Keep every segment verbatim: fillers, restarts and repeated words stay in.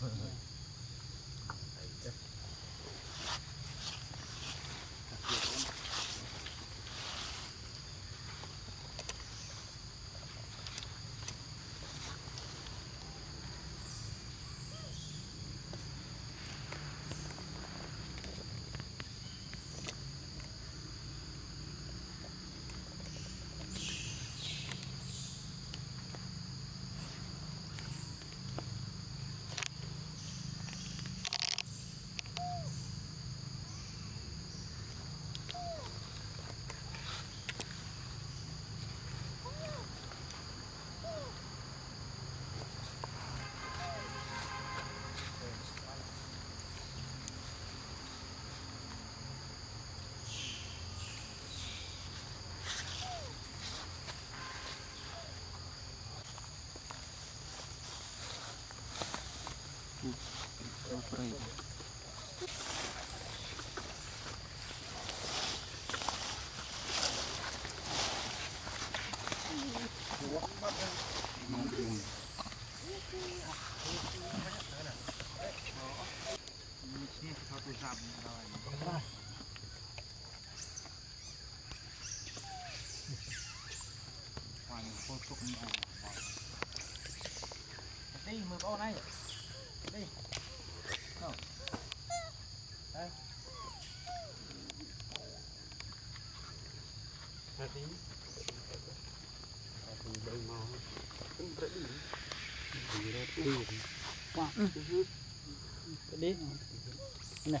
Đi mười con này đi không đây đây đi đây màu đi này đi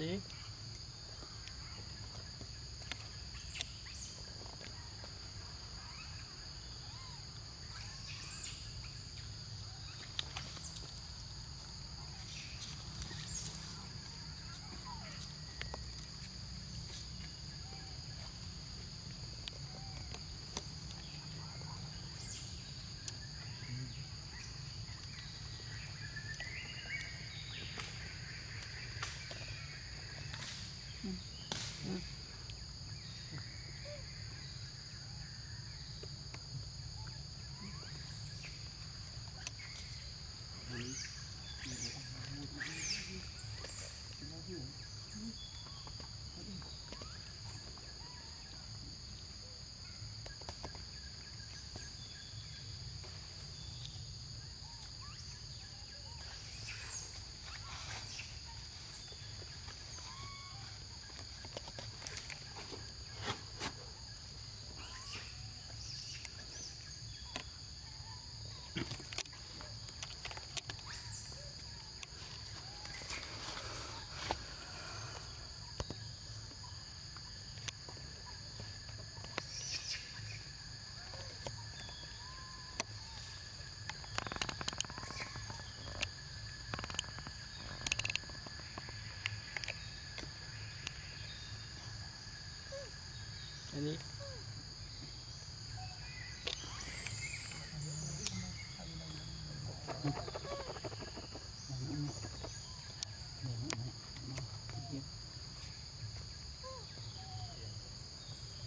Ini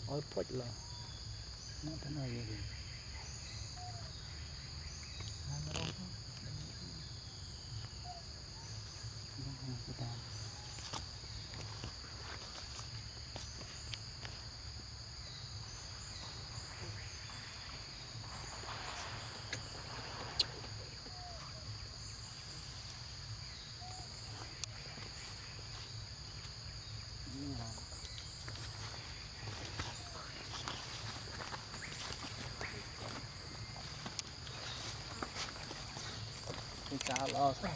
ôi phật là nó thế này rồi I lost it.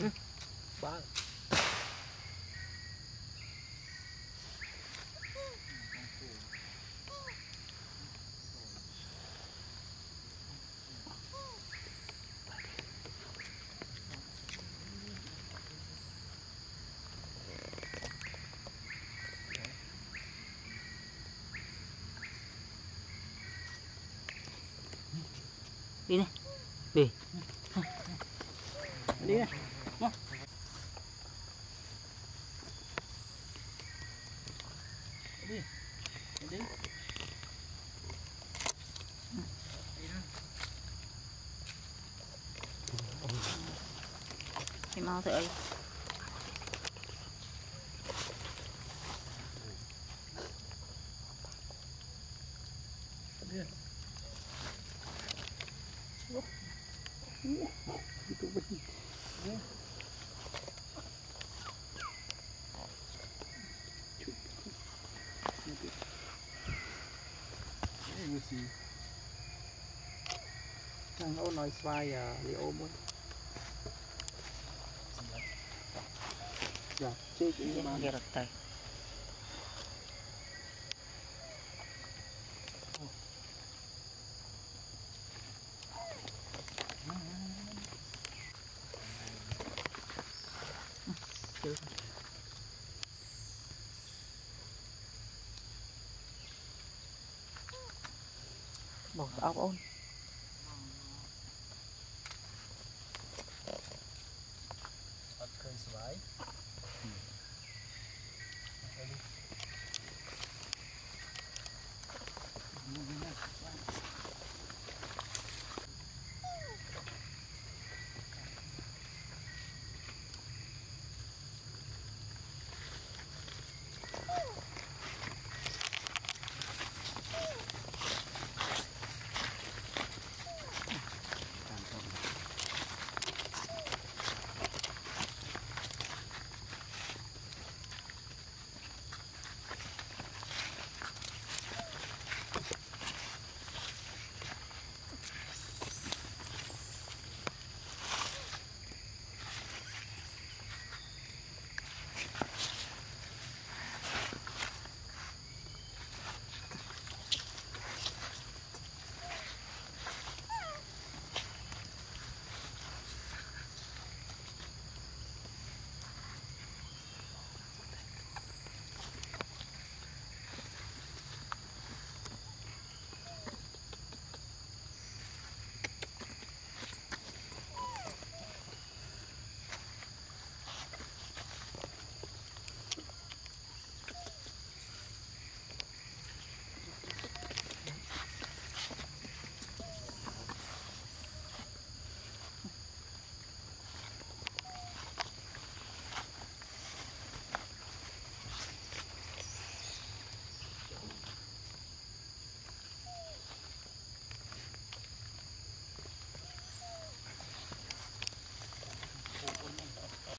Ừ. Ba. Đi này, đi. Đi này. Đi. Đi. Đi. Thì mau thôi. Đi. Itu betul. Ini si. Yang awak naik sway ya, Leo pun. Ya, cek ini mana ratai. Bỏ ốc ôn.